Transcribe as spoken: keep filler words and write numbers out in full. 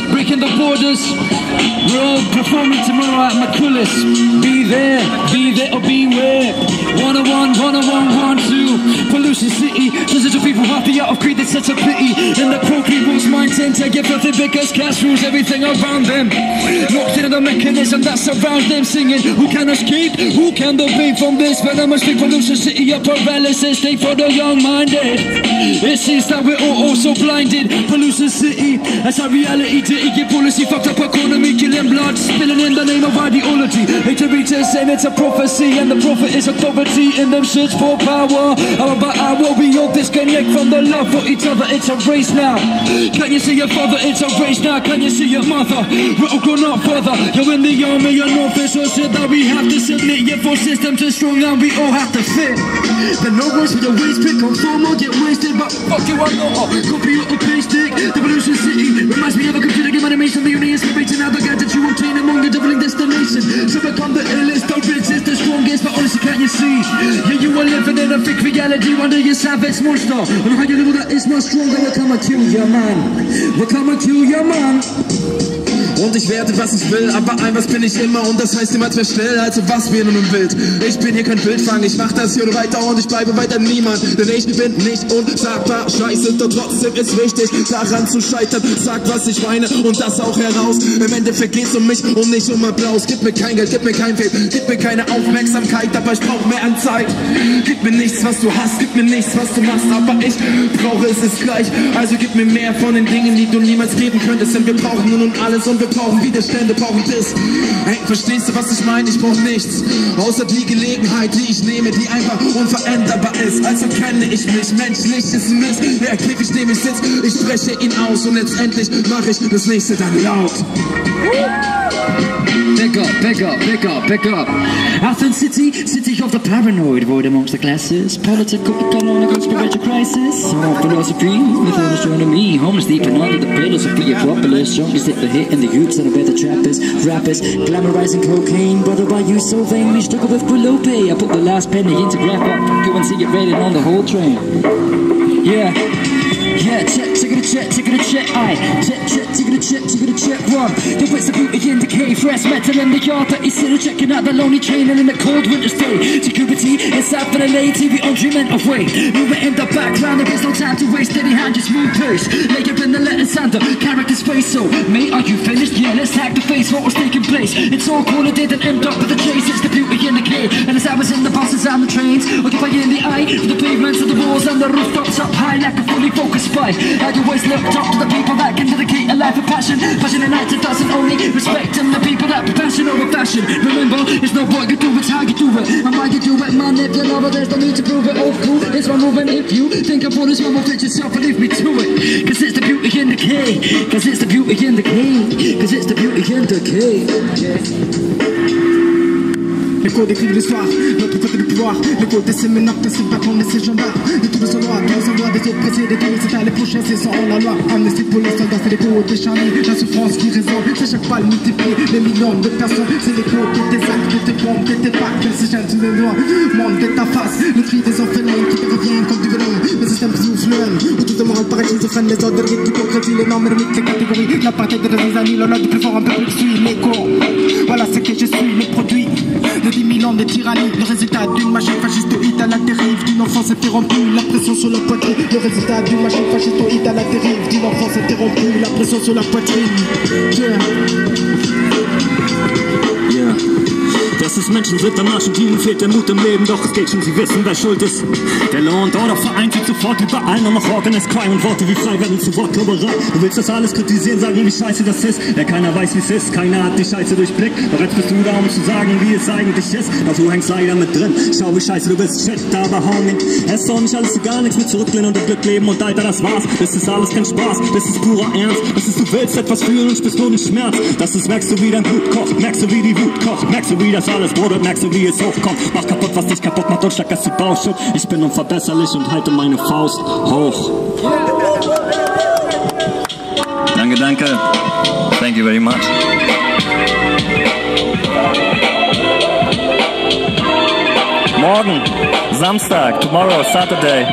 borders, breaking the borders. We're all performing tomorrow at McChuills. Be there, be there or beware. one oh one, one oh one, one two. Pollution city, dozens of people have the art of creed that's such a pity. In the poor people's mind tend to get filthy because cash rules everything around them. Locked into the mechanism that surrounds them, singing, who can escape? Who can debate from this? But I must be pollution city of paralysis. Stay for the young-minded. It seems that we're all also blinded. Pollution city, that's our reality. Dirty policy, fucked up economy, killing blood, spilling in the name of ideology. Hater readers saying it's a prophecy, and the prophet is authority. In them search for power, hour by hour we all disconnect from the love for each other. It's a race now. Can you see your father? It's a race now. Can you see your mother? We're all grown up further. You're in the army, an officer said that we have to submit. Yet for systems are strong and we all have to fit. The no one's with your waist pick on form or get wasted. But fuck you, I know. Copy your plastic. The pollution city reminds me of a computer game animation. The union is inspiration. Now the gadgets you obtain among the doubling destination. So become the illest, don't resist the strongest. But honestly, can't you see? Yeah, you are living in a fake reality. One day you're savage monster. And how you live with that is much stronger. We'll come and kill your man. We'll come and kill your man. Und ich werde, was ich will, aber ein was bin ich immer, und das heißt immer sehr schnell, also was wir nun im Bild. Ich bin hier kein Wildfang, ich mach das hier weiter und ich bleibe weiter niemand, denn ich bin nicht unsagbar. Scheiße, doch trotzdem ist wichtig, daran zu scheitern. Sag, was ich meine und das auch heraus. Im Endeffekt geht's um mich und nicht um Applaus. Gib mir kein Geld, gib mir kein Fame, gib mir keine Aufmerksamkeit, aber ich brauch mehr an Zeit. Gib mir nichts, was du hast, gib mir nichts, was du machst, aber ich brauche es ist gleich. Also gib mir mehr von den Dingen, die du niemals geben könntest, denn wir brauchen nun und alles und wir brauchen Widerstände, brauchen das. Hey, verstehst du, was ich meine? Ich brauch nichts, außer die Gelegenheit, die ich nehme, die einfach unveränderbar ist. Also kenne ich mich, menschlich ist ein Mist. Der Griff, ich nehme ich sitz, ich spreche ihn aus und letztendlich mache ich das nächste dann laut. Back up, back up, back up, back up. Athens City, city of the paranoid world amongst the classes. Political, economic, spiritual crisis. Some philosophy, mythical astronomy. Homeless deep and under the pillars of the Acropolis. Junkies that the hit and the youths that are better trappers. Rappers, glamorizing cocaine. Brother, why you so vainly struggle with below pay? I put the last penny into graph up. Go and see it rated on the whole train. Yeah, yeah, check, check it a check, check it a check, aye, check, check. Chip, to the chip one. The wits of beauty in decay, fresh metal in the yard that is still checking out the lonely train and in the cold winter's day. To Cuberty, inside for the late T V on dreaming of way. Moving in the background, there is no time to waste. Steady hand, just move pace. Later in the letter sander, character's face. So, mate, are you finished? Yeah, let's hack the face, what was taking place. It's all cooler dead and end up with the chase. It's the beauty in the cave, and as I was in the buses and the trains, occupying the eye, for the pavements of the walls and the rooftops up high, like a fully focused spy. I'd always looked up to the people that can dedicate a life of passion, passion and active doesn't only respect and the people that be passion over fashion. Remember, it's not what you do, it's how you do it, and why you do it, man. If you love it, there's no need to prove it. All cool, it's one move, and if you think of all this one, will fit yourself and leave me to it. Cause it's the beauty in the cave, cause it's the beauty in the cave, cause it's the beauty in the cave. Le cours des cris de l'histoire, notre côté du pouvoir, le côté séminaire, que c'est pas qu'on est ces gens-là, de tous les endroits, dans les endroits des oppressés, des terroristes, les prochains, c'est sans la loi, amnistie pour les soldats, c'est les cours des charniers, la souffrance qui résonne, c'est chaque balle multipliée, les millions de personnes, c'est les cours de tes actes, de tes bombes, de tes pactes, ces jeunes, tous les noirs, monde de ta face, le tri des orphelins qui te reviennent comme du venin, le système qui souffle, où tout le monde paraît schizophrène, les ordres qui concrétisent les normes, les catégories, la partie de nos amis, l'honneur du plus fort, un peu plus suis l'écho, voilà ce que je suis, le produit. dix mille ans de tyrannie, le résultat d'une machine fascistoïde à la dérive, d'une enfance interrompue, la pression sur la poitrine. Le résultat d'une machine fascistoïde à la dérive, d'une enfance interrompue, la pression sur la poitrine. Yeah. Yeah. Dass es Menschen sind am Arsch und ihnen fehlt der Mut im Leben, doch es geht schon, sie wissen, wer schuld ist. Der Law and Order vereint sich sofort überall, nur noch Organized Crime und Worte wie frei werden zu Wortklopperei. Du willst das alles kritisieren, sagen, wie scheiße das ist, ja keiner weiß, wie es ist, keiner hat die Scheiße durchblickt. Doch jetzt bist du da, um zu sagen, wie es eigentlich ist, doch du hängst leider mit drin, schau wie scheiße du bist, shit, aber hau nicht. Es ist doch nicht alles egal, nichts mit zurücklehnen und im Glück leben und Alter, das war's. Das ist alles kein Spaß, das ist purer Ernst, das ist, du willst etwas fühlen und spürst nur den Schmerz. Das ist, merkst du, wie dein Blut kocht, merkst du, wie die Wut kocht, merkst du, wie das alles brodelt, merkst du, wie es hochkommt. Mach kaputt, was dich kaputt macht und stärker zu Bauchschutz. Ich bin unverbesserlich und halte meine Faust hoch. Danke, danke. Thank you very much. Morgen, Samstag, tomorrow, Saturday.